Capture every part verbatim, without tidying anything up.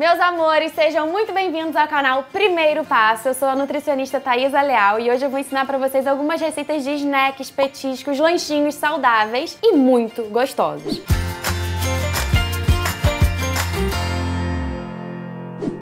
Meus amores, sejam muito bem-vindos ao canal Primeiro Passo. Eu sou a nutricionista Thaisa Leal e hoje eu vou ensinar pra vocês algumas receitas de snacks, petiscos, lanchinhos saudáveis e muito gostosos.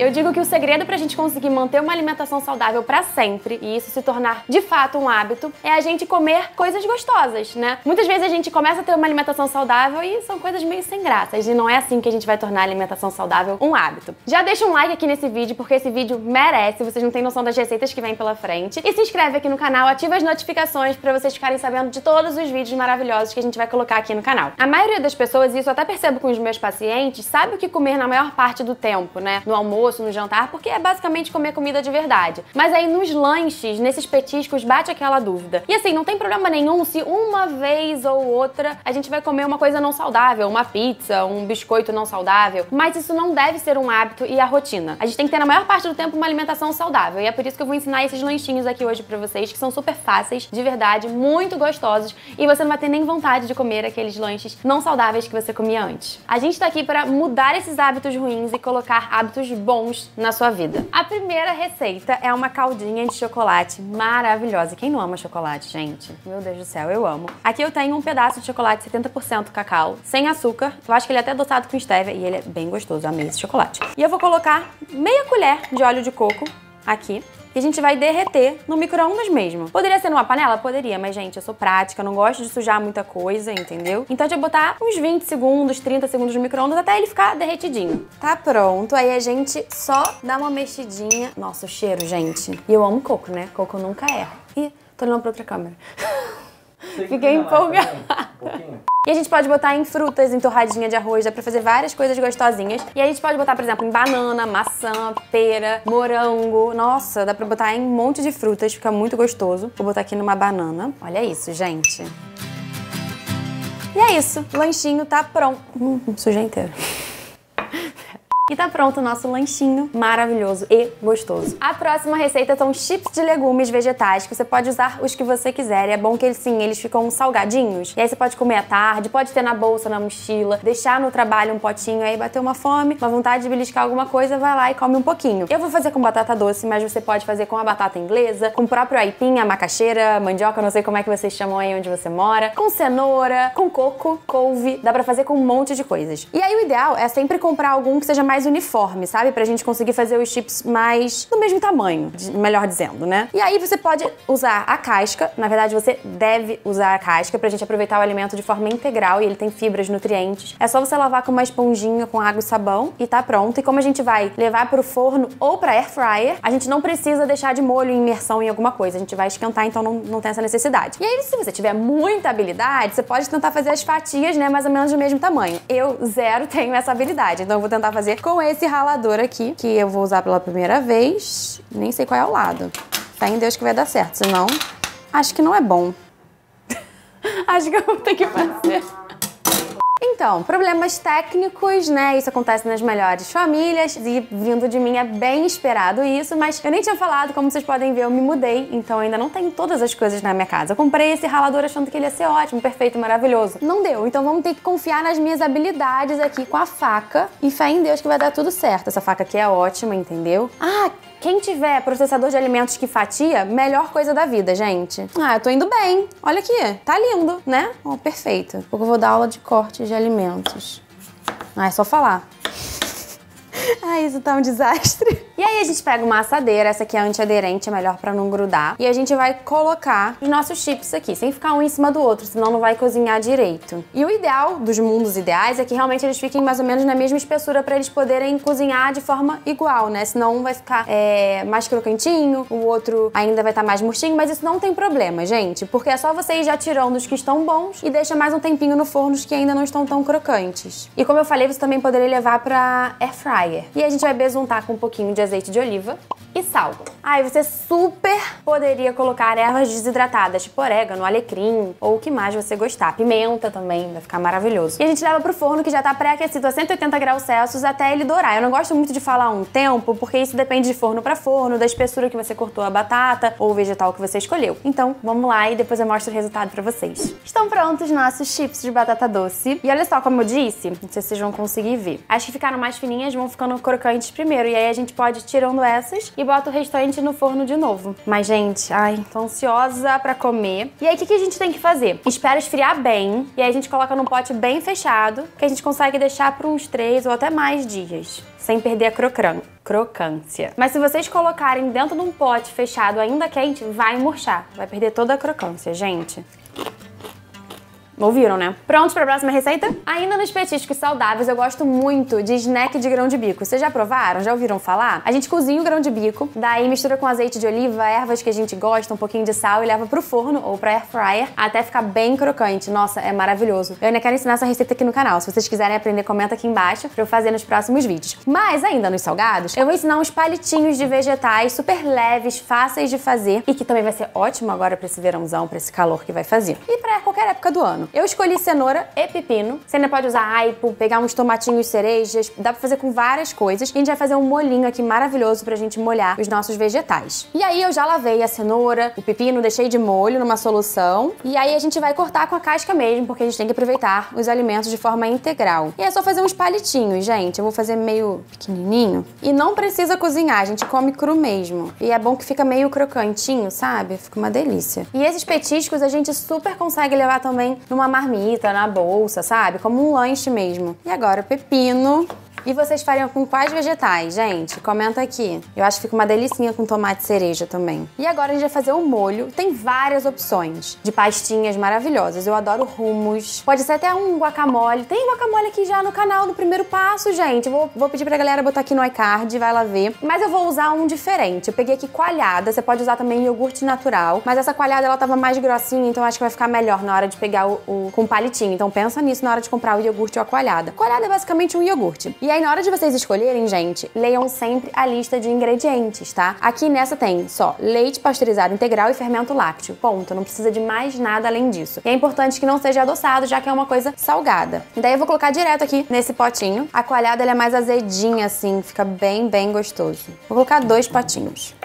Eu digo que o segredo pra gente conseguir manter uma alimentação saudável pra sempre, e isso se tornar de fato um hábito, é a gente comer coisas gostosas, né? Muitas vezes a gente começa a ter uma alimentação saudável e são coisas meio sem graças, e não é assim que a gente vai tornar a alimentação saudável um hábito. Já deixa um like aqui nesse vídeo, porque esse vídeo merece, vocês não têm noção das receitas que vêm pela frente. E se inscreve aqui no canal, ativa as notificações pra vocês ficarem sabendo de todos os vídeos maravilhosos que a gente vai colocar aqui no canal. A maioria das pessoas, e isso eu até percebo com os meus pacientes, sabe o que comer na maior parte do tempo, né? No almoço, no jantar, porque é basicamente comer comida de verdade. Mas aí nos lanches, nesses petiscos, bate aquela dúvida. E assim, não tem problema nenhum se uma vez ou outra a gente vai comer uma coisa não saudável, uma pizza, um biscoito não saudável, mas isso não deve ser um hábito e a rotina. A gente tem que ter na maior parte do tempo uma alimentação saudável, e é por isso que eu vou ensinar esses lanchinhos aqui hoje pra vocês, que são super fáceis, de verdade, muito gostosos, e você não vai ter nem vontade de comer aqueles lanches não saudáveis que você comia antes. A gente tá aqui pra mudar esses hábitos ruins e colocar hábitos bons bons na sua vida. A primeira receita é uma caldinha de chocolate maravilhosa. Quem não ama chocolate, gente? Meu Deus do céu, eu amo. Aqui eu tenho um pedaço de chocolate setenta por cento cacau, sem açúcar. Eu acho que ele é até adoçado com estévia e ele é bem gostoso. Eu amei esse chocolate. E eu vou colocar meia colher de óleo de coco aqui. E a gente vai derreter no micro-ondas mesmo. Poderia ser numa panela? Poderia, mas gente, eu sou prática, eu não gosto de sujar muita coisa, entendeu? Então a gente vai botar uns vinte segundos, trinta segundos no micro-ondas até ele ficar derretidinho. Tá pronto, aí a gente só dá uma mexidinha. Nossa, o cheiro, gente. E eu amo coco, né? Coco nunca erra. Ih, tô olhando pra outra câmera. Fiquei empolgada. Um E a gente pode botar em frutas, em torradinha de arroz, dá pra fazer várias coisas gostosinhas. E a gente pode botar, por exemplo, em banana, maçã, pera, morango. Nossa, dá pra botar em um monte de frutas, fica muito gostoso. Vou botar aqui numa banana. Olha isso, gente. E é isso, o lanchinho tá pronto. Hum, sujei inteiro. E tá pronto o nosso lanchinho maravilhoso e gostoso. A próxima receita são chips de legumes vegetais, que você pode usar os que você quiser. E é bom que eles, sim, eles ficam salgadinhos. E aí você pode comer à tarde, pode ter na bolsa, na mochila, deixar no trabalho um potinho, aí bater uma fome, uma vontade de beliscar alguma coisa, vai lá e come um pouquinho. Eu vou fazer com batata doce, mas você pode fazer com a batata inglesa, com o próprio aipim, a macaxeira, mandioca, não sei como é que vocês chamam aí onde você mora, com cenoura, com coco, couve, dá pra fazer com um monte de coisas. E aí o ideal é sempre comprar algum que seja mais uniforme, sabe? Pra gente conseguir fazer os chips mais do mesmo tamanho, melhor dizendo, né? E aí você pode usar a casca, na verdade você deve usar a casca pra gente aproveitar o alimento de forma integral e ele tem fibras, nutrientes. É só você lavar com uma esponjinha, com água e sabão e tá pronto. E como a gente vai levar pro forno ou pra air fryer, a gente não precisa deixar de molho, em imersão em alguma coisa. A gente vai esquentar, então não, não tem essa necessidade. E aí se você tiver muita habilidade, você pode tentar fazer as fatias, né? Mais ou menos do mesmo tamanho. Eu, zero, tenho essa habilidade. Então eu vou tentar fazer com esse ralador aqui, que eu vou usar pela primeira vez. Nem sei qual é o lado. Tá em Deus que vai dar certo, senão acho que não é bom. Acho que eu vou ter que fazer. Então, problemas técnicos, né? Isso acontece nas melhores famílias e vindo de mim é bem esperado isso, mas eu nem tinha falado, como vocês podem ver, eu me mudei, então ainda não tenho todas as coisas na minha casa. Eu comprei esse ralador achando que ele ia ser ótimo, perfeito, maravilhoso. Não deu, então vamos ter que confiar nas minhas habilidades aqui com a faca e fé em Deus que vai dar tudo certo. Essa faca aqui é ótima, entendeu? Ah, quem tiver processador de alimentos que fatia, melhor coisa da vida, gente. Ah, eu tô indo bem. Olha aqui, tá lindo, né? Ó, perfeito. Eu vou dar aula de corte de alimentos. Ah, é só falar. Ai, isso tá um desastre. E aí a gente pega uma assadeira, essa aqui é antiaderente, é melhor pra não grudar. E a gente vai colocar os nossos chips aqui, sem ficar um em cima do outro, senão não vai cozinhar direito. E o ideal dos mundos ideais é que realmente eles fiquem mais ou menos na mesma espessura pra eles poderem cozinhar de forma igual, né? Senão um vai ficar é, mais crocantinho, o outro ainda vai estar mais murchinho, mas isso não tem problema, gente. Porque é só você ir já tirando os que estão bons e deixa mais um tempinho no forno os que ainda não estão tão crocantes. E como eu falei, você também poderia levar pra air fryer. E a gente vai besuntar com um pouquinho de azeite de oliva e sal. Aí ah, você super poderia colocar ervas desidratadas, tipo orégano, alecrim, ou o que mais você gostar. Pimenta também, vai ficar maravilhoso. E a gente leva pro forno que já tá pré-aquecido a cento e oitenta graus Celsius até ele dourar. Eu não gosto muito de falar um tempo, porque isso depende de forno pra forno, da espessura que você cortou a batata ou o vegetal que você escolheu. Então, vamos lá e depois eu mostro o resultado pra vocês. Estão prontos nossos chips de batata doce. E olha só, como eu disse, não sei se vocês vão conseguir ver. As que ficaram mais fininhas vão ficando tornam crocantes primeiro. E aí a gente pode ir tirando essas e bota o restante no forno de novo. Mas, gente, ai, tô ansiosa pra comer. E aí, o que, que a gente tem que fazer? Espera esfriar bem. E aí a gente coloca num pote bem fechado, que a gente consegue deixar por uns três ou até mais dias, sem perder a crocância. crocância. Mas se vocês colocarem dentro de um pote fechado ainda quente, vai murchar. Vai perder toda a crocância, gente. Ouviram, né? Prontos para a próxima receita? Ainda nos petiscos saudáveis, eu gosto muito de snack de grão de bico. Vocês já provaram? Já ouviram falar? A gente cozinha o grão de bico, daí mistura com azeite de oliva, ervas que a gente gosta, um pouquinho de sal e leva pro forno ou pra air fryer até ficar bem crocante. Nossa, é maravilhoso. Eu ainda quero ensinar essa receita aqui no canal. Se vocês quiserem aprender, comenta aqui embaixo pra eu fazer nos próximos vídeos. Mas ainda nos salgados, eu vou ensinar uns palitinhos de vegetais super leves, fáceis de fazer e que também vai ser ótimo agora pra esse verãozão, pra esse calor que vai fazer. E pra qualquer época do ano. Eu escolhi cenoura e pepino. Você ainda pode usar aipo, pegar uns tomatinhos cerejas, dá pra fazer com várias coisas. E a gente vai fazer um molinho aqui maravilhoso pra gente molhar os nossos vegetais. E aí eu já lavei a cenoura, o pepino, deixei de molho numa solução. E aí a gente vai cortar com a casca mesmo, porque a gente tem que aproveitar os alimentos de forma integral. E é só fazer uns palitinhos, gente. Eu vou fazer meio pequenininho. E não precisa cozinhar, a gente come cru mesmo. E é bom que fica meio crocantinho, sabe? Fica uma delícia. E esses petiscos a gente super consegue levar também no uma marmita, na bolsa, sabe? Como um lanche mesmo. E agora o pepino. E vocês fariam com quais vegetais, gente? Comenta aqui. Eu acho que fica uma delicinha com tomate cereja também. E agora a gente vai fazer o molho. Tem várias opções de pastinhas maravilhosas. Eu adoro hummus. Pode ser até um guacamole. Tem guacamole aqui já no canal do Primeiro Passo, gente. Vou, vou pedir pra galera botar aqui no iCard, vai lá ver. Mas eu vou usar um diferente. Eu peguei aqui coalhada. Você pode usar também iogurte natural. Mas essa coalhada, ela tava mais grossinha, então acho que vai ficar melhor na hora de pegar o, o com palitinho. Então pensa nisso na hora de comprar o iogurte ou a coalhada. Coalhada é basicamente um iogurte. E aí, na hora de vocês escolherem, gente, leiam sempre a lista de ingredientes, tá? Aqui nessa tem só leite pasteurizado integral e fermento lácteo, ponto. Não precisa de mais nada além disso. E é importante que não seja adoçado, já que é uma coisa salgada. E daí eu vou colocar direto aqui nesse potinho. A coalhada, ela é mais azedinha, assim, fica bem, bem gostoso. Vou colocar dois potinhos.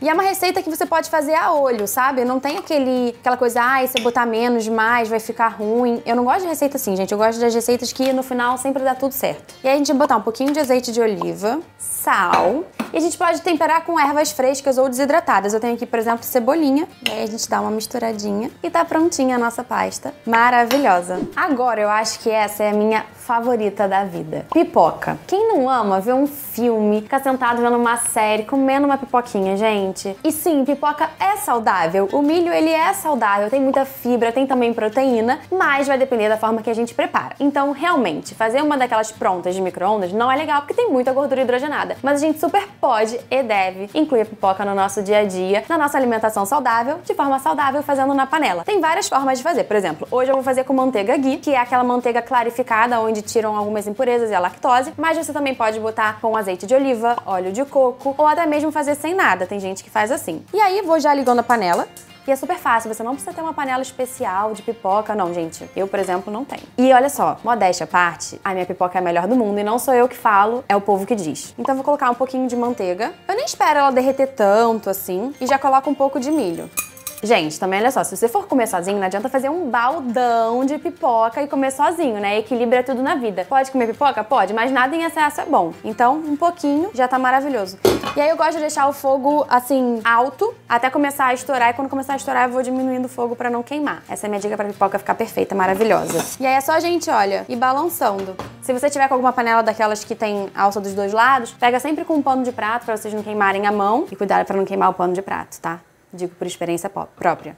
E é uma receita que você pode fazer a olho, sabe? Não tem aquele, aquela coisa, ai, se eu botar menos, mais, vai ficar ruim. Eu não gosto de receita assim, gente. Eu gosto das receitas que no final sempre dá tudo certo. E aí a gente vai botar um pouquinho de azeite de oliva, sal. E a gente pode temperar com ervas frescas ou desidratadas. Eu tenho aqui, por exemplo, cebolinha. E aí a gente dá uma misturadinha. E tá prontinha a nossa pasta. Maravilhosa. Agora eu acho que essa é a minha favorita da vida. Pipoca. Quem não ama ver um filme, ficar sentado vendo uma série, comendo uma pipoquinha, gente? E sim, pipoca é saudável. O milho, ele é saudável, tem muita fibra, tem também proteína, mas vai depender da forma que a gente prepara. Então, realmente, fazer uma daquelas prontas de micro-ondas não é legal porque tem muita gordura hidrogenada. Mas a gente super pode e deve incluir a pipoca no nosso dia a dia, na nossa alimentação saudável, de forma saudável, fazendo na panela. Tem várias formas de fazer. Por exemplo, hoje eu vou fazer com manteiga ghee, que é aquela manteiga clarificada onde tiram algumas impurezas e a lactose, mas você também pode botar com azeite de oliva, óleo de coco, ou até mesmo fazer sem nada. Tem gente que faz assim. E aí, vou já ligando a panela. E é super fácil, você não precisa ter uma panela especial de pipoca, não, gente. Eu, por exemplo, não tenho. E olha só, modéstia à parte, a minha pipoca é a melhor do mundo e não sou eu que falo, é o povo que diz. Então vou colocar um pouquinho de manteiga. Eu nem espero ela derreter tanto assim e já coloco um pouco de milho. Gente, também olha só, se você for comer sozinho, não adianta fazer um baldão de pipoca e comer sozinho, né? Equilíbrio é tudo na vida. Pode comer pipoca? Pode, mas nada em excesso é bom. Então, um pouquinho já tá maravilhoso. E aí eu gosto de deixar o fogo, assim, alto, até começar a estourar. E quando começar a estourar, eu vou diminuindo o fogo pra não queimar. Essa é a minha dica pra pipoca ficar perfeita, maravilhosa. E aí é só a gente, olha, ir balançando. Se você tiver com alguma panela daquelas que tem alça dos dois lados, pega sempre com um pano de prato pra vocês não queimarem a mão. E cuidado pra não queimar o pano de prato, tá? Digo por experiência própria.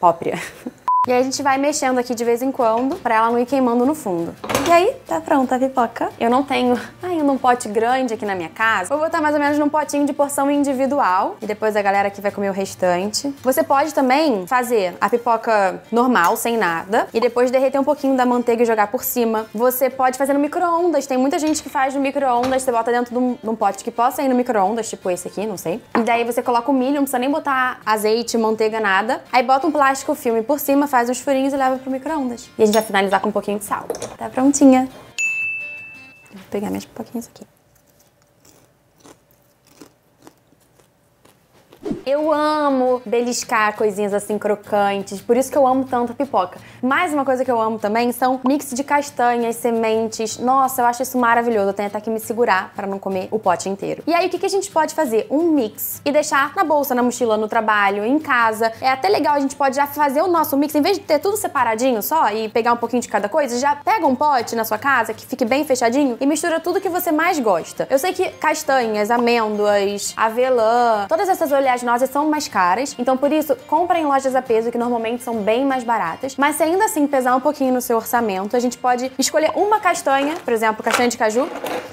Própria. E aí a gente vai mexendo aqui de vez em quando pra ela não ir queimando no fundo. E aí, tá pronta a pipoca. Eu não tenho ainda um pote grande aqui na minha casa. Vou botar mais ou menos num potinho de porção individual. E depois a galera aqui vai comer o restante. Você pode também fazer a pipoca normal, sem nada. E depois derreter um pouquinho da manteiga e jogar por cima. Você pode fazer no micro-ondas. Tem muita gente que faz no micro-ondas. Você bota dentro de um, de um pote que possa ir no micro-ondas, tipo esse aqui, não sei. E daí você coloca o milho, não precisa nem botar azeite, manteiga, nada. Aí bota um plástico filme por cima, faz Faz uns furinhos e leva pro micro-ondas. E a gente vai finalizar com um pouquinho de sal. Tá prontinha. Vou pegar mais um pouquinho isso aqui. Eu amo beliscar coisinhas assim crocantes, por isso que eu amo tanto a pipoca. Mais uma coisa que eu amo também são mix de castanhas, sementes. Nossa, eu acho isso maravilhoso. Eu tenho até que me segurar pra não comer o pote inteiro. E aí, o que a gente pode fazer? Um mix e deixar na bolsa, na mochila, no trabalho, em casa. É até legal, a gente pode já fazer o nosso mix, em vez de ter tudo separadinho só e pegar um pouquinho de cada coisa, já pega um pote na sua casa, que fique bem fechadinho, e mistura tudo que você mais gosta. Eu sei que castanhas, amêndoas, avelã, todas essas oleaginosas são mais caras, então por isso, compra em lojas a peso, que normalmente são bem mais baratas, mas se ainda assim pesar um pouquinho no seu orçamento, a gente pode escolher uma castanha, por exemplo, castanha de caju,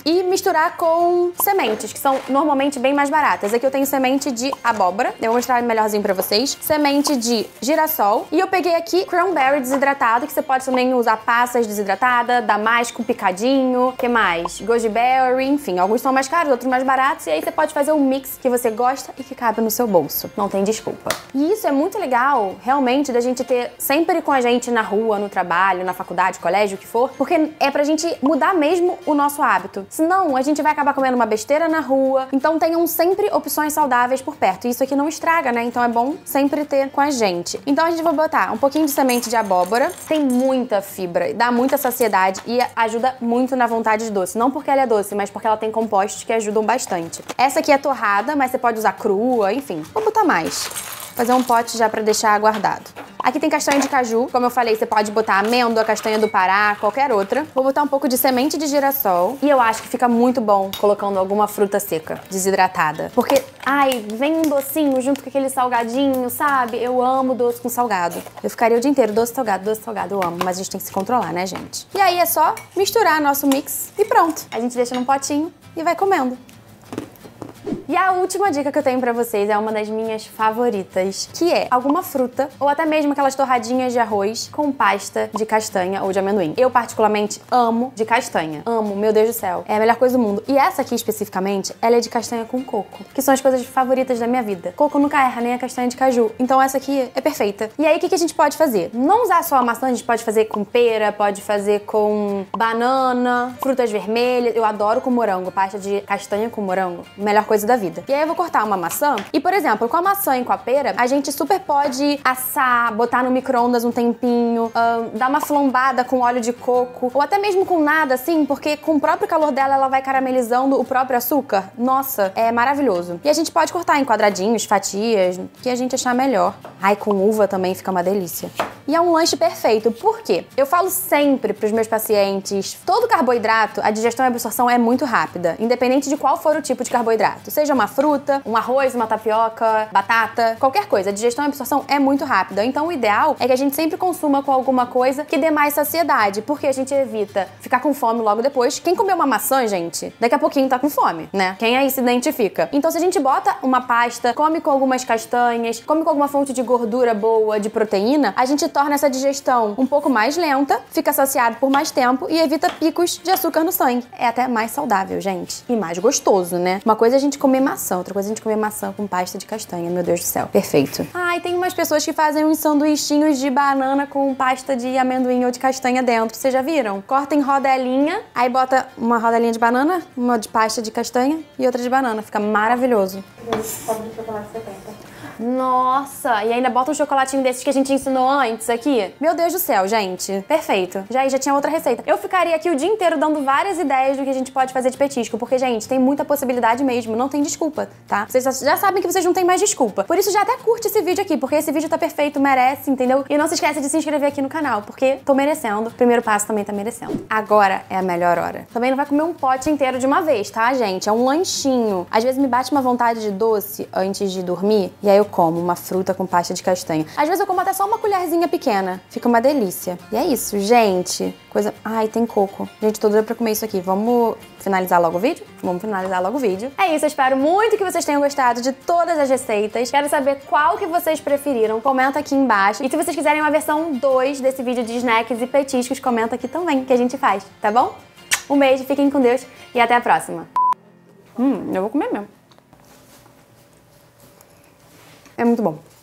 e misturar com sementes, que são normalmente bem mais baratas. Aqui eu tenho semente de abóbora, eu vou mostrar melhorzinho pra vocês, semente de girassol, e eu peguei aqui cranberry desidratado, que você pode também usar passas desidratada, damasco picadinho, que mais? Goji berry, enfim, alguns são mais caros, outros mais baratos, e aí você pode fazer um mix que você gosta e que cabe no seu bolso. Não tem desculpa. E isso é muito legal, realmente, da gente ter sempre com a gente na rua, no trabalho, na faculdade, colégio, o que for, porque é pra gente mudar mesmo o nosso hábito. Senão, a gente vai acabar comendo uma besteira na rua, então tenham sempre opções saudáveis por perto. Isso aqui não estraga, né? Então é bom sempre ter com a gente. Então a gente vai botar um pouquinho de semente de abóbora, tem muita fibra, dá muita saciedade e ajuda muito na vontade de doce. Não porque ela é doce, mas porque ela tem compostos que ajudam bastante. Essa aqui é torrada, mas você pode usar crua, enfim. Vou botar mais. Fazer um pote já pra deixar aguardado. Aqui tem castanha de caju, como eu falei, você pode botar amêndoa, castanha do Pará, qualquer outra. Vou botar um pouco de semente de girassol e eu acho que fica muito bom colocando alguma fruta seca, desidratada. Porque, ai, vem um docinho junto com aquele salgadinho, sabe? Eu amo doce com salgado. Eu ficaria o dia inteiro doce, salgado, doce, salgado, eu amo. Mas a gente tem que se controlar, né, gente? E aí é só misturar nosso mix e pronto. A gente deixa num potinho e vai comendo. E a última dica que eu tenho pra vocês é uma das minhas favoritas, que é alguma fruta ou até mesmo aquelas torradinhas de arroz com pasta de castanha ou de amendoim. Eu particularmente amo de castanha. Amo, meu Deus do céu. É a melhor coisa do mundo. E essa aqui especificamente, ela é de castanha com coco, que são as coisas favoritas da minha vida. Coco nunca erra, nem a castanha de caju. Então essa aqui é perfeita. E aí o que a gente pode fazer? Não usar só a maçã, a gente pode fazer com pera, pode fazer com banana, frutas vermelhas. Eu adoro com morango, pasta de castanha com morango. Melhor coisa da vida. E aí eu vou cortar uma maçã e, por exemplo, com a maçã e com a pera, a gente super pode assar, botar no micro-ondas um tempinho, uh, dar uma flambada com óleo de coco, ou até mesmo com nada, assim, porque com o próprio calor dela, ela vai caramelizando o próprio açúcar. Nossa, é maravilhoso. E a gente pode cortar em quadradinhos, fatias, o que a gente achar melhor. Ai, com uva também fica uma delícia. E é um lanche perfeito. Por quê? Eu falo sempre pros meus pacientes, todo carboidrato, a digestão e absorção é muito rápida, independente de qual for o tipo de carboidrato. Seja uma fruta, um arroz, uma tapioca, batata, qualquer coisa. A digestão e absorção é muito rápida. Então o ideal é que a gente sempre consuma com alguma coisa que dê mais saciedade, porque a gente evita ficar com fome logo depois. Quem comeu uma maçã, gente, daqui a pouquinho tá com fome, né? Quem aí se identifica. Então se a gente bota uma pasta, come com algumas castanhas, come com alguma fonte de gordura boa, de proteína, a gente torna essa digestão um pouco mais lenta, fica saciado por mais tempo e evita picos de açúcar no sangue. É até mais saudável, gente. E mais gostoso, né? Uma coisa é a gente comer maçã, outra coisa é a gente comer maçã com pasta de castanha. Meu Deus do céu. Perfeito. Ah, e tem umas pessoas que fazem uns sanduichinhos de banana com pasta de amendoim ou de castanha dentro. Vocês já viram? Corta em rodelinha, aí bota uma rodelinha de banana, uma de pasta de castanha e outra de banana. Fica maravilhoso. Nossa! E ainda bota um chocolatinho desses que a gente ensinou antes aqui. Meu Deus do céu, gente. Perfeito. Já, já tinha outra receita. Eu ficaria aqui o dia inteiro dando várias ideias do que a gente pode fazer de petisco, porque, gente, tem muita possibilidade mesmo. Não tem desculpa, tá? Vocês já sabem que vocês não têm mais desculpa. Por isso, já até curte esse vídeo aqui, porque esse vídeo tá perfeito, merece, entendeu? E não se esquece de se inscrever aqui no canal, porque tô merecendo. Primeiro passo também tá merecendo. Agora é a melhor hora. Também não vai comer um pote inteiro de uma vez, tá, gente? É um lanchinho. Às vezes me bate uma vontade de doce antes de dormir, e aí eu Eu como uma fruta com pasta de castanha. Às vezes eu como até só uma colherzinha pequena. Fica uma delícia. E é isso, gente. Coisa... Ai, tem coco. Gente, tô doida pra comer isso aqui. Vamos finalizar logo o vídeo? Vamos finalizar logo o vídeo. É isso, eu espero muito que vocês tenham gostado de todas as receitas. Quero saber qual que vocês preferiram. Comenta aqui embaixo. E se vocês quiserem uma versão dois desse vídeo de snacks e petiscos, comenta aqui também, que a gente faz, tá bom? Um beijo, fiquem com Deus e até a próxima. Hum, eu vou comer mesmo. É muito bom.